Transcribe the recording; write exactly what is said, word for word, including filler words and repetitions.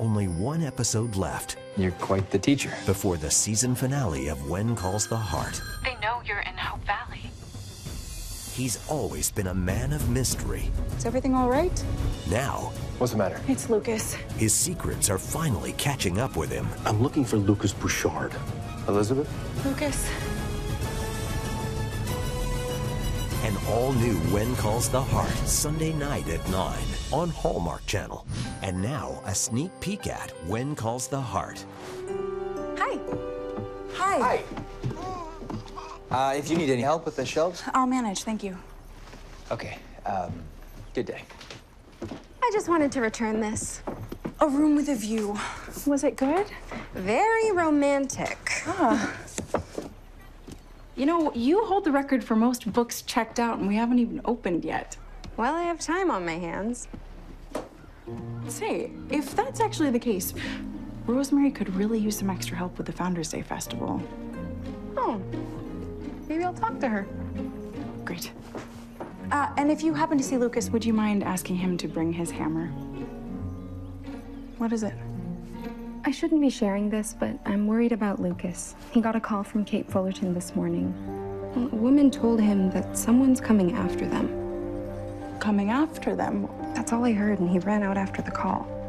only one episode left. You're quite the teacher. Before the season finale of When Calls the Heart. They know you're in Hope Valley. He's always been a man of mystery. Is everything all right? Now... What's the matter? It's Lucas. His secrets are finally catching up with him. I'm looking for Lucas Bouchard. Elizabeth? Lucas. An all-new When Calls the Heart, Sunday night at nine on Hallmark Channel. And now, a sneak peek at When Calls the Heart. Hi. Hi. Hi. Uh, if you need any help with the shelves? I'll manage, thank you. Okay, um, good day. I just wanted to return this. A room with a view. Was it good? Very romantic. Ah. You know, you hold the record for most books checked out, and we haven't even opened yet. Well, I have time on my hands. Say, if that's actually the case, Rosemary could really use some extra help with the Founders Day Festival. Oh, maybe I'll talk to her. Great. Uh, and if you happen to see Lucas, would you mind asking him to bring his hammer? What is it? I shouldn't be sharing this, but I'm worried about Lucas. He got a call from Kate Fullerton this morning. A woman told him that someone's coming after them. Coming after them? That's all I heard, and he ran out after the call.